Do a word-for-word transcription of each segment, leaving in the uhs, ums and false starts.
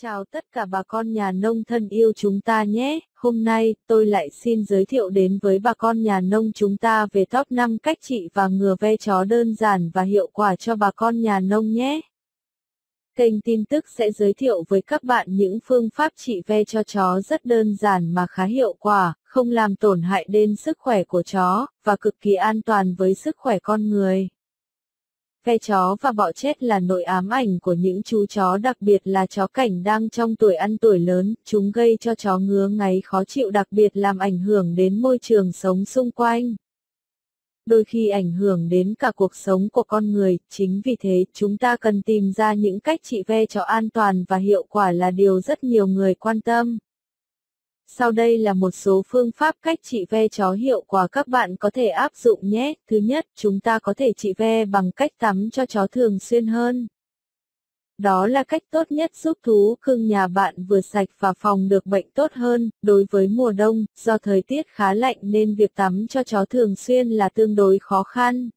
Chào tất cả bà con nhà nông thân yêu chúng ta nhé, hôm nay tôi lại xin giới thiệu đến với bà con nhà nông chúng ta về top năm cách trị và ngừa ve chó đơn giản và hiệu quả cho bà con nhà nông nhé. Kênh tin tức sẽ giới thiệu với các bạn những phương pháp trị ve cho chó rất đơn giản mà khá hiệu quả, không làm tổn hại đến sức khỏe của chó, và cực kỳ an toàn với sức khỏe con người. Ve chó và bọ chết là nỗi ám ảnh của những chú chó, đặc biệt là chó cảnh đang trong tuổi ăn tuổi lớn, chúng gây cho chó ngứa ngáy khó chịu, đặc biệt làm ảnh hưởng đến môi trường sống xung quanh. Đôi khi ảnh hưởng đến cả cuộc sống của con người, chính vì thế chúng ta cần tìm ra những cách trị ve chó an toàn và hiệu quả là điều rất nhiều người quan tâm. Sau đây là một số phương pháp cách trị ve chó hiệu quả các bạn có thể áp dụng nhé. Thứ nhất, chúng ta có thể trị ve bằng cách tắm cho chó thường xuyên hơn. Đó là cách tốt nhất giúp thú cưng nhà bạn vừa sạch và phòng được bệnh tốt hơn. Đối với mùa đông, do thời tiết khá lạnh nên việc tắm cho chó thường xuyên là tương đối khó khăn.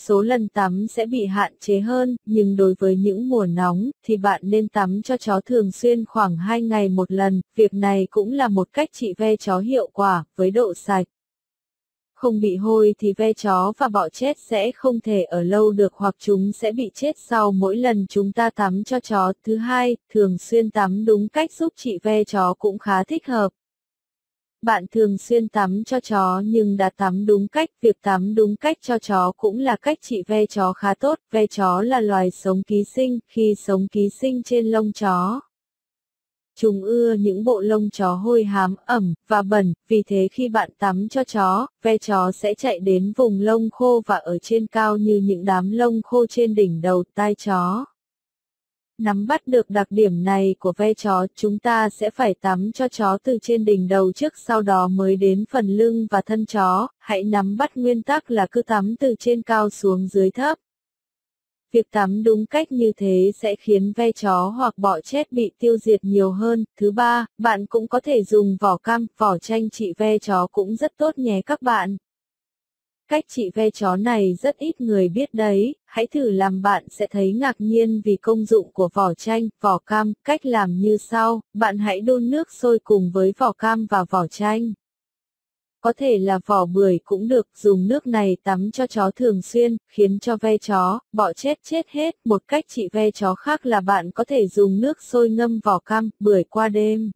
Số lần tắm sẽ bị hạn chế hơn, nhưng đối với những mùa nóng, thì bạn nên tắm cho chó thường xuyên khoảng hai ngày một lần, việc này cũng là một cách trị ve chó hiệu quả, với độ sạch. Không bị hôi thì ve chó và bọ chết sẽ không thể ở lâu được hoặc chúng sẽ bị chết sau mỗi lần chúng ta tắm cho chó. Thứ hai, thường xuyên tắm đúng cách giúp trị ve chó cũng khá thích hợp. Bạn thường xuyên tắm cho chó nhưng đã tắm đúng cách, việc tắm đúng cách cho chó cũng là cách trị ve chó khá tốt. Ve chó là loài sống ký sinh, khi sống ký sinh trên lông chó. Chúng ưa những bộ lông chó hôi hám, ẩm, và bẩn, vì thế khi bạn tắm cho chó, ve chó sẽ chạy đến vùng lông khô và ở trên cao như những đám lông khô trên đỉnh đầu, tai chó. Nắm bắt được đặc điểm này của ve chó, chúng ta sẽ phải tắm cho chó từ trên đỉnh đầu trước, sau đó mới đến phần lưng và thân chó. Hãy nắm bắt nguyên tắc là cứ tắm từ trên cao xuống dưới thấp. Việc tắm đúng cách như thế sẽ khiến ve chó hoặc bọ chết bị tiêu diệt nhiều hơn. Thứ ba, bạn cũng có thể dùng vỏ cam, vỏ chanh trị ve chó cũng rất tốt nhé các bạn. Cách trị ve chó này rất ít người biết đấy, hãy thử làm bạn sẽ thấy ngạc nhiên vì công dụng của vỏ chanh, vỏ cam. Cách làm như sau, bạn hãy đun nước sôi cùng với vỏ cam và vỏ chanh. Có thể là vỏ bưởi cũng được, dùng nước này tắm cho chó thường xuyên, khiến cho ve chó, bọ chết chết hết. Một cách trị ve chó khác là bạn có thể dùng nước sôi ngâm vỏ cam, bưởi qua đêm.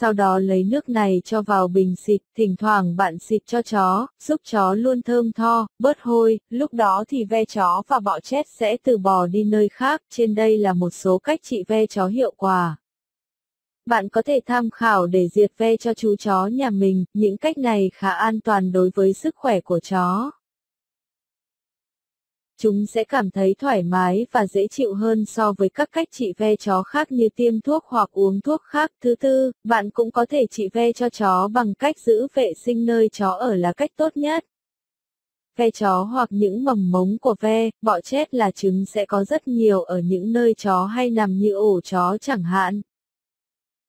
Sau đó lấy nước này cho vào bình xịt, thỉnh thoảng bạn xịt cho chó, giúp chó luôn thơm tho, bớt hôi, lúc đó thì ve chó và bọ chết sẽ từ bỏ đi nơi khác. Trên đây là một số cách trị ve chó hiệu quả. Bạn có thể tham khảo để diệt ve cho chú chó nhà mình, những cách này khá an toàn đối với sức khỏe của chó. Chúng sẽ cảm thấy thoải mái và dễ chịu hơn so với các cách trị ve chó khác như tiêm thuốc hoặc uống thuốc khác. Thứ tư, bạn cũng có thể trị ve cho chó bằng cách giữ vệ sinh nơi chó ở là cách tốt nhất. Ve chó hoặc những mầm mống của ve, bọ chết là trứng sẽ có rất nhiều ở những nơi chó hay nằm như ổ chó chẳng hạn.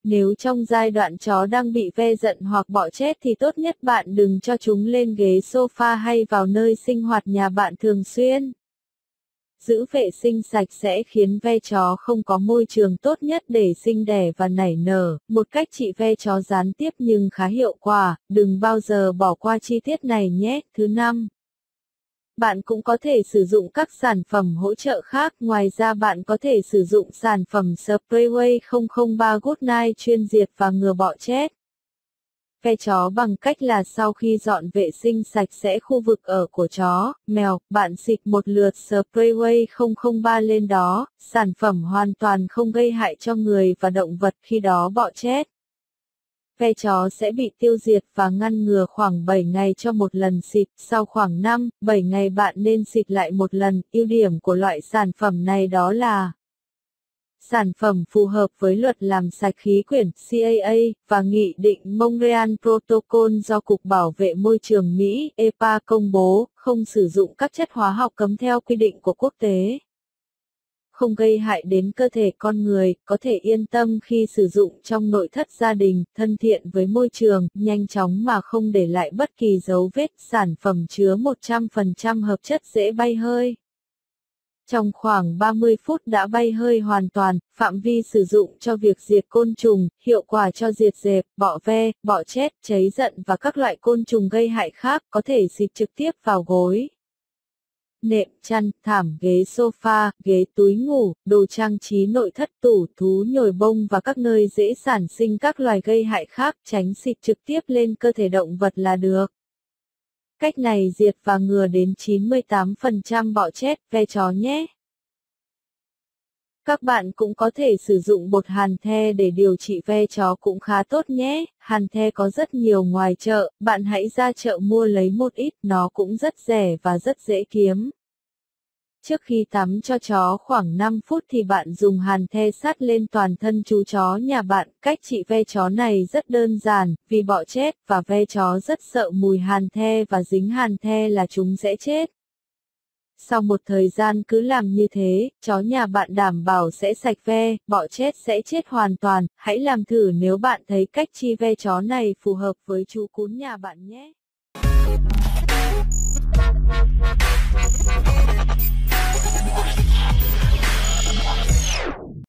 Nếu trong giai đoạn chó đang bị ve giận hoặc bọ chết thì tốt nhất bạn đừng cho chúng lên ghế sofa hay vào nơi sinh hoạt nhà bạn thường xuyên. Giữ vệ sinh sạch sẽ khiến ve chó không có môi trường tốt nhất để sinh đẻ và nảy nở, một cách trị ve chó gián tiếp nhưng khá hiệu quả, đừng bao giờ bỏ qua chi tiết này nhé. Thứ năm, bạn cũng có thể sử dụng các sản phẩm hỗ trợ khác, ngoài ra bạn có thể sử dụng sản phẩm Sprayway không không ba Goodnight chuyên diệt và ngừa bọ chết ve chó bằng cách là sau khi dọn vệ sinh sạch sẽ khu vực ở của chó, mèo, bạn xịt một lượt Sprayway không không ba lên đó, sản phẩm hoàn toàn không gây hại cho người và động vật, khi đó bọ chết ve chó sẽ bị tiêu diệt và ngăn ngừa. Khoảng bảy ngày cho một lần xịt, sau khoảng năm, bảy ngày bạn nên xịt lại một lần. Ưu điểm của loại sản phẩm này đó là sản phẩm phù hợp với luật làm sạch khí quyển C A A và nghị định Montreal Protocol do Cục Bảo vệ Môi trường Mỹ E P A công bố, không sử dụng các chất hóa học cấm theo quy định của quốc tế. không gây hại đến cơ thể con người, có thể yên tâm khi sử dụng trong nội thất gia đình, thân thiện với môi trường, nhanh chóng mà không để lại bất kỳ dấu vết, sản phẩm chứa một trăm phần trăm hợp chất dễ bay hơi. Trong khoảng ba mươi phút đã bay hơi hoàn toàn, phạm vi sử dụng cho việc diệt côn trùng, hiệu quả cho diệt dẹp, bọ ve, bọ chết, cháy giận và các loại côn trùng gây hại khác, có thể xịt trực tiếp vào gối, nệm, chăn, thảm, ghế sofa, ghế túi ngủ, đồ trang trí nội thất, tủ, thú nhồi bông và các nơi dễ sản sinh các loài gây hại khác, tránh xịt trực tiếp lên cơ thể động vật là được. Cách này diệt và ngừa đến chín mươi tám phần trăm bọ chết, ve chó nhé. Các bạn cũng có thể sử dụng bột hàn the để điều trị ve chó cũng khá tốt nhé. Hàn the có rất nhiều ngoài chợ, bạn hãy ra chợ mua lấy một ít, nó cũng rất rẻ và rất dễ kiếm. Trước khi tắm cho chó khoảng năm phút thì bạn dùng hàn the sát lên toàn thân chú chó nhà bạn. Cách trị ve chó này rất đơn giản, vì bọ chết và ve chó rất sợ mùi hàn the và dính hàn the là chúng sẽ chết. Sau một thời gian cứ làm như thế, chó nhà bạn đảm bảo sẽ sạch ve, bọ chết sẽ chết hoàn toàn. Hãy làm thử nếu bạn thấy cách trị ve chó này phù hợp với chú cún nhà bạn nhé.